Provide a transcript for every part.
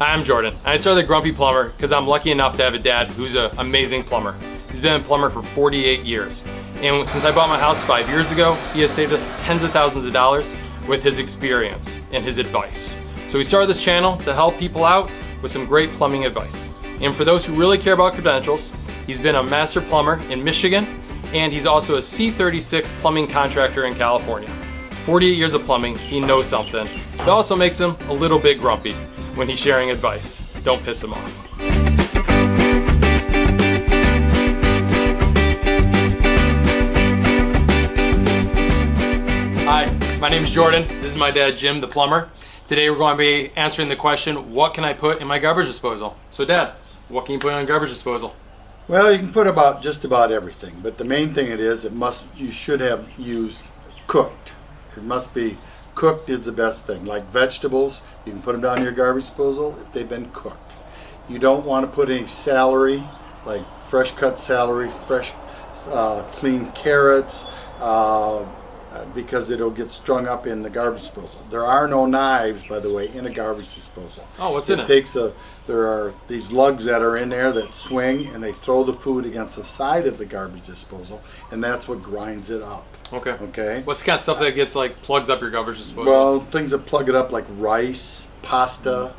I'm Jordan. I started The Grumpy Plumber because I'm lucky enough to have a dad who's an amazing plumber. He's been a plumber for 48 years. And since I bought my house 5 years ago, he has saved us tens of thousands of dollars with his experience and his advice. So we started this channel to help people out with some great plumbing advice. And for those who really care about credentials, he's been a master plumber in Michigan, and he's also a C36 plumbing contractor in California. 48 years of plumbing, he knows something. It also makes him a little bit grumpy when he's sharing advice. Don't piss him off. Hi, my name is Jordan. This is my dad, Jim, the plumber. Today we're going to be answering the question, what can I put in my garbage disposal? So Dad, what can you put in a garbage disposal? Well, you can put about just about everything, but the main thing you should have used cooked. It must be cooked is the best thing. Like vegetables, you can put them down in your garbage disposal if they've been cooked. You don't want to put any celery, like fresh cut celery, fresh clean carrots, because it'll get strung up in the garbage disposal. There are no knives, by the way, in a garbage disposal. Oh, what's in it? There are these lugs that are in there that swing, and they throw the food against the side of the garbage disposal, and that's what grinds it up. Okay. Okay. What's the kind of stuff that gets, like, plugs up your garbage disposal? Well, things that plug it up, like rice, pasta.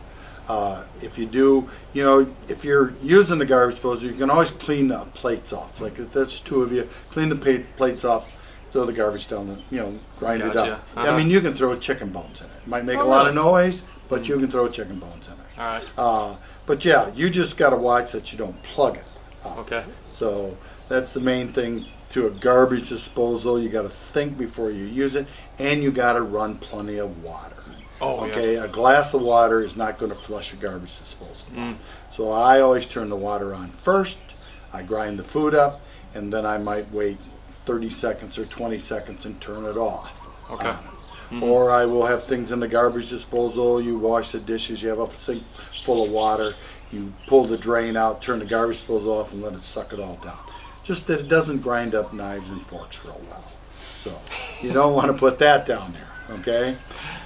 If you do, you know, if you're using the garbage disposal, you can always clean the plates off. Like, if there's two of you, clean the plates off. Throw the garbage down and, you know, grind it up. I mean, you can throw chicken bones in it. It might make a lot of noise, but you can throw chicken bones in it. All right. But yeah, you just got to watch that you don't plug it up. Okay. So that's the main thing to a garbage disposal. You got to think before you use it, and you got to run plenty of water. Oh, okay. Yes. A glass of water is not going to flush a garbage disposal. Mm. So I always turn the water on first. I grind the food up, and then I might wait 30 seconds or 20 seconds and turn it off. Okay. Or I will have things in the garbage disposal. You wash the dishes, you have a sink full of water, you pull the drain out, turn the garbage disposal off and let it suck it all down. Just that it doesn't grind up knives and forks real well. So you don't want to put that down there, okay?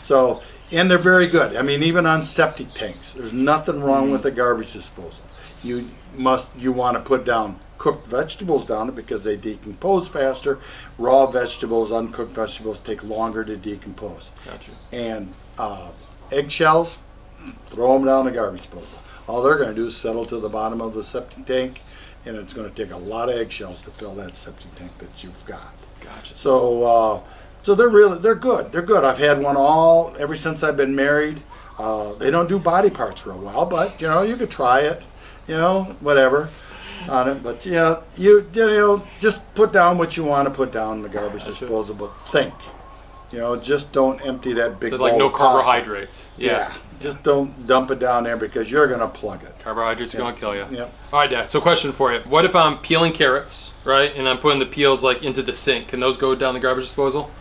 So, and they're very good. I mean, even on septic tanks, there's nothing wrong with a garbage disposal. You want to put down cooked vegetables down it because they decompose faster. Raw vegetables, uncooked vegetables take longer to decompose. Gotcha. And eggshells, throw them down the garbage disposal. All they're going to do is settle to the bottom of the septic tank, and it's going to take a lot of eggshells to fill that septic tank that you've got. Gotcha. So, so they're good. They're good. I've had one ever since I've been married. They don't do body parts real well, but you know, you could try it. You know, whatever on it, but yeah, you know, just put down what you want to put down in the garbage disposal, but think, you know, just don't empty that big bowl. So like no carbohydrates. Yeah. Just don't dump it down there because you're gonna plug it. Carbohydrates are gonna kill you. Yep. All right, Dad. So question for you: what if I'm peeling carrots, right, and I'm putting the peels like into the sink? Can those go down the garbage disposal?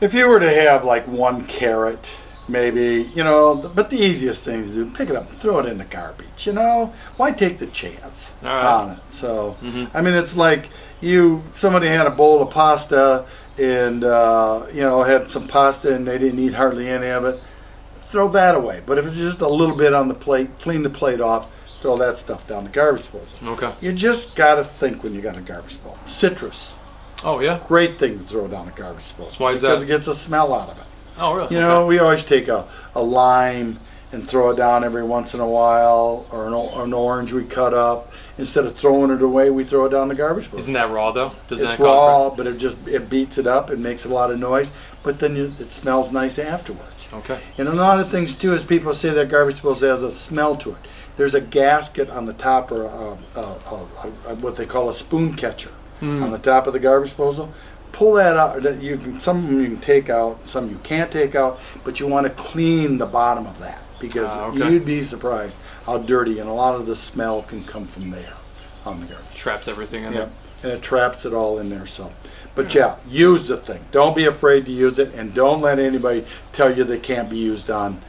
If you were to have like one carrot. Maybe, you know, but the easiest thing to do, pick it up and throw it in the garbage, you know? Why take the chance on it? So, I mean, it's like somebody had a bowl of pasta and, you know, had some pasta and they didn't eat hardly any of it. Throw that away. But if it's just a little bit on the plate, clean the plate off, throw that stuff down the garbage disposal. Okay. You just got to think when you got a garbage disposal. Citrus. Oh, yeah? Great thing to throw down the garbage disposal. Why is that? Because it gets a smell out of it. Oh, really? You know, we always take a lime and throw it down every once in a while, or an orange we cut up. Instead of throwing it away, we throw it down the garbage disposal. Isn't that raw, though? Doesn't it raw, but it beats it up. It makes a lot of noise, but then it smells nice afterwards. Okay. And a lot of things, too, is people say that garbage disposal has a smell to it. There's a gasket on the top, or what they call a spoon catcher on the top of the garbage disposal. Pull that out. Some of them you can take out, some you can't take out, but you want to clean the bottom of that because you'd be surprised how dirty, and a lot of the smell can come from there on the garbage. Traps everything in there. And it traps it all in there. So, but yeah, use the thing. Don't be afraid to use it, and don't let anybody tell you they can't be used on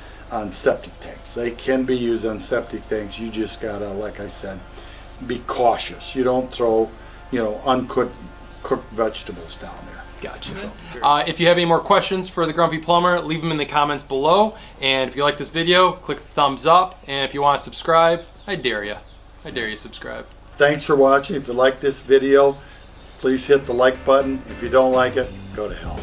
septic tanks. They can be used on septic tanks. You just gotta, like I said, be cautious. You don't throw, you know, uncooked vegetables down there. Gotcha. If you have any more questions for the Grumpy Plumber, leave them in the comments below. And if you like this video, click the thumbs up. And if you want to subscribe, I dare you. I dare you subscribe. Thanks for watching. If you like this video, please hit the like button. If you don't like it, go to hell.